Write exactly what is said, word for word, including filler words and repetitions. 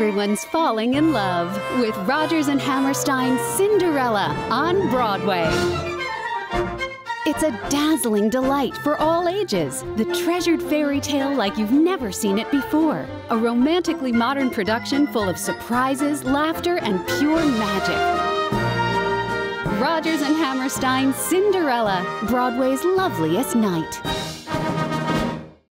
Everyone's falling in love with Rodgers and Hammerstein's Cinderella on Broadway. It's a dazzling delight for all ages, the treasured fairy tale like you've never seen it before. A romantically modern production full of surprises, laughter, and pure magic. Rodgers and Hammerstein's Cinderella, Broadway's loveliest night.